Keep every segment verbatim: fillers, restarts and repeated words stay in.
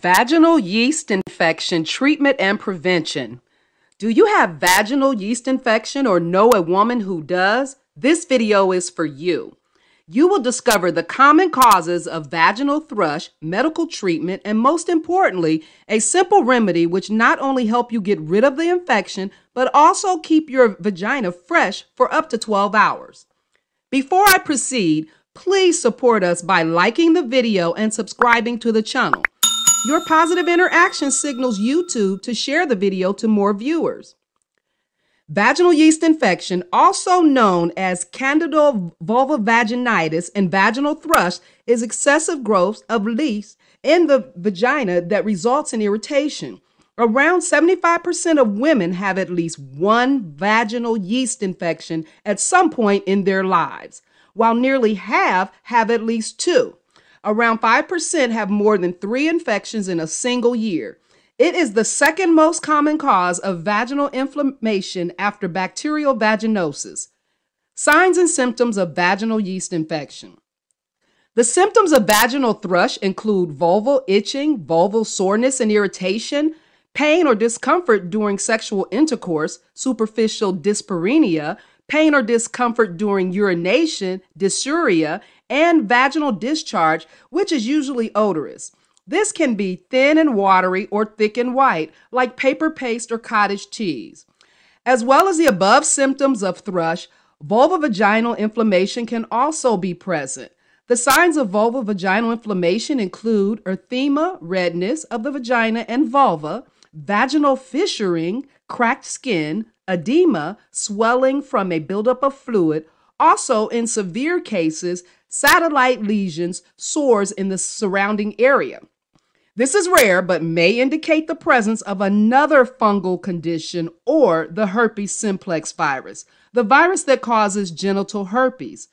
Vaginal yeast infection treatment and prevention. Do you have vaginal yeast infection or know a woman who does? This video is for you. You will discover the common causes of vaginal thrush, medical treatment, and most importantly, a simple remedy which not only help you get rid of the infection, but also keep your vagina fresh for up to twelve hours. Before I proceed, please support us by liking the video and subscribing to the channel. Your positive interaction signals YouTube to share the video to more viewers. Vaginal yeast infection, also known as candidal vulvovaginitis and vaginal thrush, is excessive growth of yeast in the vagina that results in irritation. Around seventy-five percent of women have at least one vaginal yeast infection at some point in their lives, while nearly half have at least two. Around five percent have more than three infections in a single year. It is the second most common cause of vaginal inflammation after bacterial vaginosis. Signs and symptoms of vaginal yeast infection. The symptoms of vaginal thrush include vulval itching, vulval soreness and irritation, pain or discomfort during sexual intercourse, superficial dyspareunia, pain or discomfort during urination, dysuria, and vaginal discharge, which is usually odorous. This can be thin and watery or thick and white, like paper paste or cottage cheese. As well as the above symptoms of thrush, vulvovaginal inflammation can also be present. The signs of vulvovaginal inflammation include erythema, redness of the vagina and vulva, vaginal fissuring, cracked skin, edema, swelling from a buildup of fluid, also in severe cases, satellite lesions, sores in the surrounding area. This is rare, but may indicate the presence of another fungal condition or the herpes simplex virus, the virus that causes genital herpes.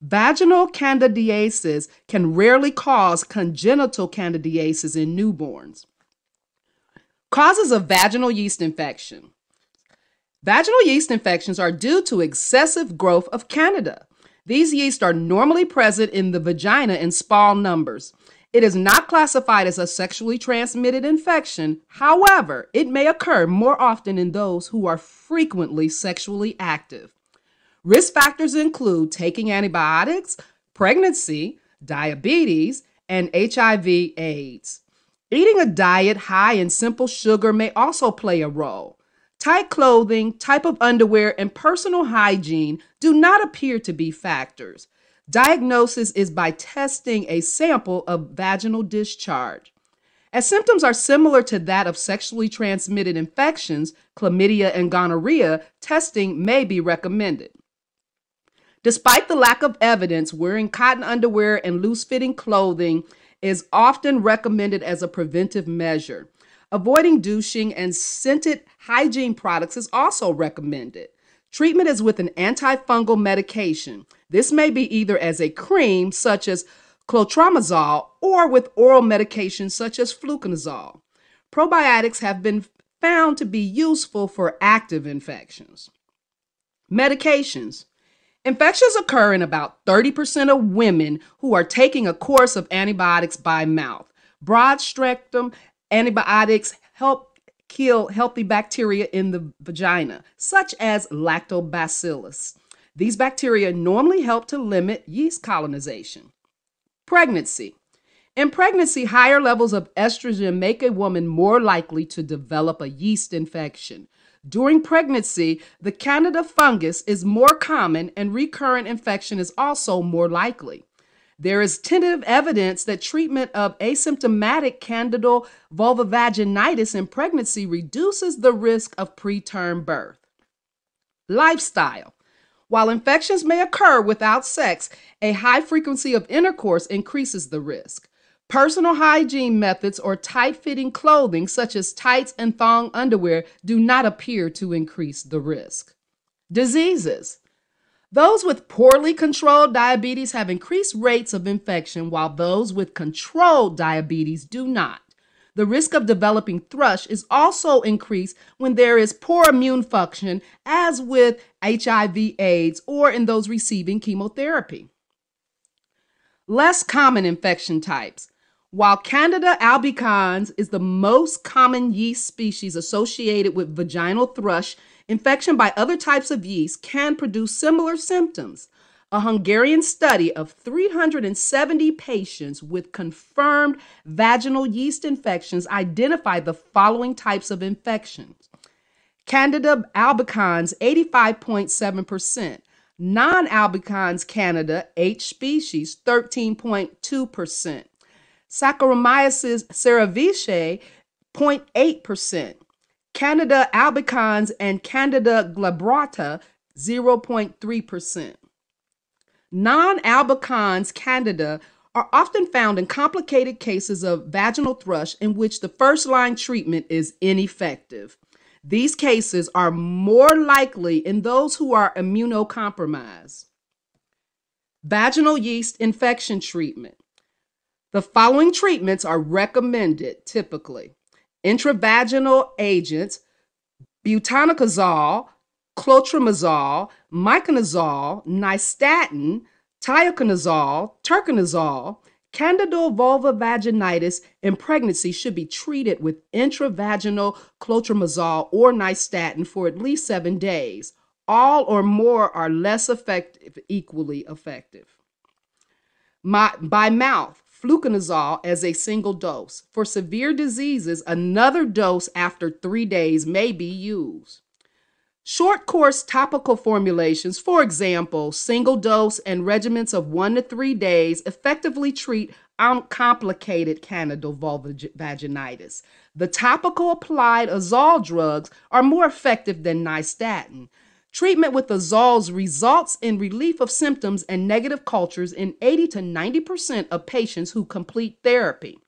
Vaginal candidiasis can rarely cause congenital candidiasis in newborns. Causes of vaginal yeast infection. Vaginal yeast infections are due to excessive growth of candida. These yeasts are normally present in the vagina in small numbers. It is not classified as a sexually transmitted infection. However, it may occur more often in those who are frequently sexually active. Risk factors include taking antibiotics, pregnancy, diabetes, and H I V AIDS. Eating a diet high in simple sugar may also play a role. Tight clothing, type of underwear, and personal hygiene do not appear to be factors. Diagnosis is by testing a sample of vaginal discharge. As symptoms are similar to that of sexually transmitted infections, chlamydia and gonorrhea, testing may be recommended. Despite the lack of evidence, wearing cotton underwear and loose-fitting clothing is often recommended as a preventive measure. Avoiding douching and scented hygiene products is also recommended. Treatment is with an antifungal medication. This may be either as a cream, such as clotrimazole, or with oral medications, such as fluconazole. Probiotics have been found to be useful for active infections. Medications. Infections occur in about thirty percent of women who are taking a course of antibiotics by mouth. Broad-spectrum antibiotics help kill healthy bacteria in the vagina, such as lactobacillus. These bacteria normally help to limit yeast colonization. Pregnancy. In pregnancy, higher levels of estrogen make a woman more likely to develop a yeast infection. During pregnancy, the Candida fungus is more common and recurrent infection is also more likely. There is tentative evidence that treatment of asymptomatic candidal vulvovaginitis in pregnancy reduces the risk of preterm birth. Lifestyle. While infections may occur without sex, a high frequency of intercourse increases the risk. Personal hygiene methods or tight-fitting clothing, such as tights and thong underwear, do not appear to increase the risk. Diseases. Those with poorly controlled diabetes have increased rates of infection, while those with controlled diabetes do not. The risk of developing thrush is also increased when there is poor immune function, as with H I V AIDS or in those receiving chemotherapy. Less common infection types. While Candida albicans is the most common yeast species associated with vaginal thrush, infection by other types of yeast can produce similar symptoms. A Hungarian study of three hundred seventy patients with confirmed vaginal yeast infections identified the following types of infections. Candida albicans, eighty-five point seven percent. Non-albicans Candida, H species, thirteen point two percent. Saccharomyces cerevisiae, zero point eight percent. Candida albicans and Candida glabrata, zero point three percent. Non-albicans Candida are often found in complicated cases of vaginal thrush in which the first-line treatment is ineffective. These cases are more likely in those who are immunocompromised. Vaginal yeast infection treatment. The following treatments are recommended typically: intravaginal agents, butoconazole, clotrimazole, myconazole, nystatin, tioconazole, terconazole. Candidal vulvovaginitis in pregnancy should be treated with intravaginal clotrimazole or nystatin for at least seven days. All or more are less effective, equally effective. My, by mouth, fluconazole as a single dose. For severe diseases, another dose after three days may be used. Short course topical formulations, for example, single dose and regimens of one to three days, effectively treat uncomplicated candidal vulvovaginitis. The topical applied azole drugs are more effective than nystatin. Treatment with azoles results in relief of symptoms and negative cultures in eighty to ninety percent of patients who complete therapy.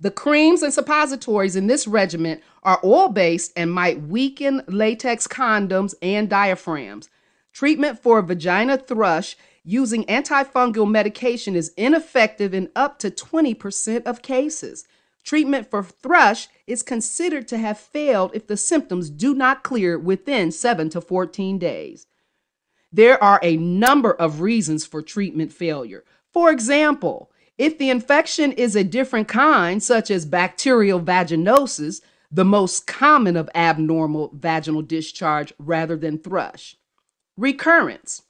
The creams and suppositories in this regimen are oil-based and might weaken latex condoms and diaphragms. Treatment for vagina thrush using antifungal medication is ineffective in up to twenty percent of cases. Treatment for thrush is considered to have failed if the symptoms do not clear within seven to fourteen days. There are a number of reasons for treatment failure. For example, if the infection is a different kind, such as bacterial vaginosis, the most common of abnormal vaginal discharge rather than thrush. Recurrence.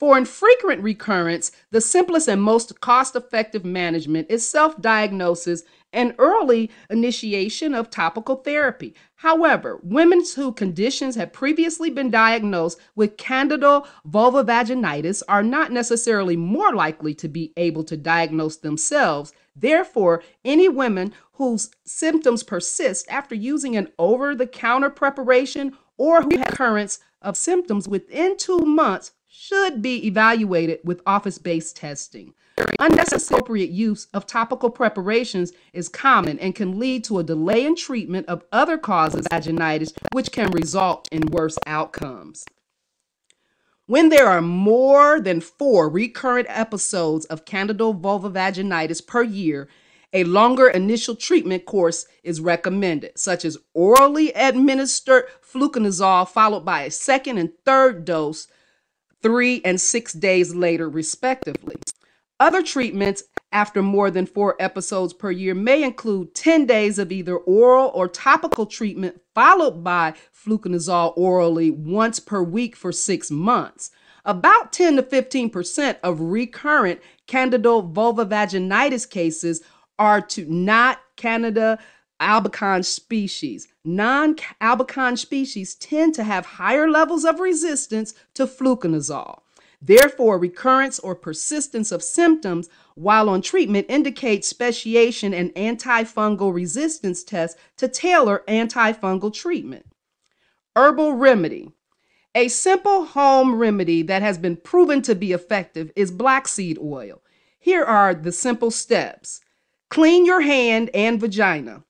For infrequent recurrence, the simplest and most cost-effective management is self-diagnosis and early initiation of topical therapy. However, women whose conditions have previously been diagnosed with candidal vulvovaginitis are not necessarily more likely to be able to diagnose themselves. Therefore, any women whose symptoms persist after using an over-the-counter preparation or who have recurrence of symptoms within two months should be evaluated with office-based testing. Unnecessary appropriate use of topical preparations is common and can lead to a delay in treatment of other causes of vaginitis, which can result in worse outcomes. When there are more than four recurrent episodes of candidal vulvovaginitis per year, a longer initial treatment course is recommended, such as orally administered fluconazole followed by a second and third dose three and six days later, respectively. Other treatments after more than four episodes per year may include ten days of either oral or topical treatment followed by fluconazole orally once per week for six months. About ten to fifteen percent of recurrent candidal vulvovaginitis cases are to not Candida albicans species. Non-albicans species tend to have higher levels of resistance to fluconazole. Therefore, recurrence or persistence of symptoms while on treatment indicates speciation and antifungal resistance tests to tailor antifungal treatment. Herbal remedy. A simple home remedy that has been proven to be effective is black seed oil. Here are the simple steps. Clean your hand and vagina.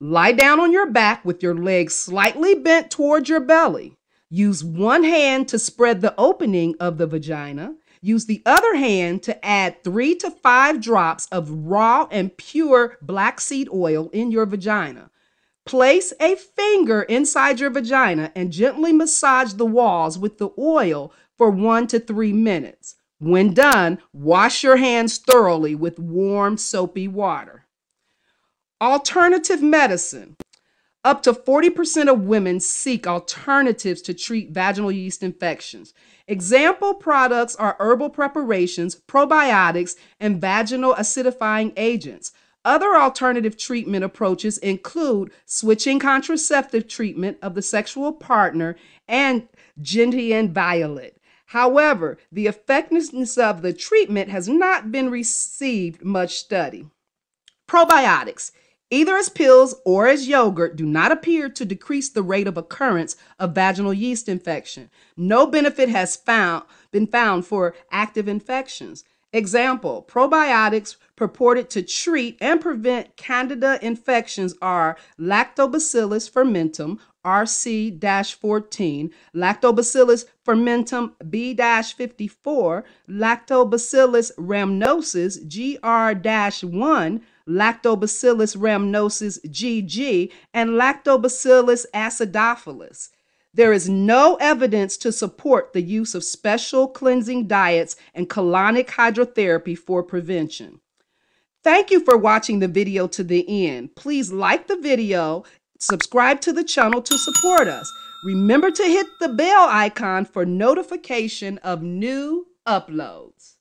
Lie down on your back with your legs slightly bent towards your belly. Use one hand to spread the opening of the vagina. Use the other hand to add three to five drops of raw and pure black seed oil in your vagina. Place a finger inside your vagina and gently massage the walls with the oil for one to three minutes. When done, wash your hands thoroughly with warm, soapy water. Alternative medicine. Up to forty percent of women seek alternatives to treat vaginal yeast infections. Example products are herbal preparations, probiotics, and vaginal acidifying agents. Other alternative treatment approaches include switching contraceptive treatment of the sexual partner and gentian violet. However, the effectiveness of the treatment has not been received much study. Probiotics, either as pills or as yogurt, do not appear to decrease the rate of occurrence of vaginal yeast infection. No benefit has found, been found for active infections. Example, probiotics purported to treat and prevent Candida infections are Lactobacillus fermentum R C fourteen, Lactobacillus fermentum B fifty-four, Lactobacillus rhamnosus G R one, Lactobacillus rhamnosus G G, and Lactobacillus acidophilus. There is no evidence to support the use of special cleansing diets and colonic hydrotherapy for prevention. Thank you for watching the video to the end. Please like the video, subscribe to the channel to support us. Remember to hit the bell icon for notification of new uploads.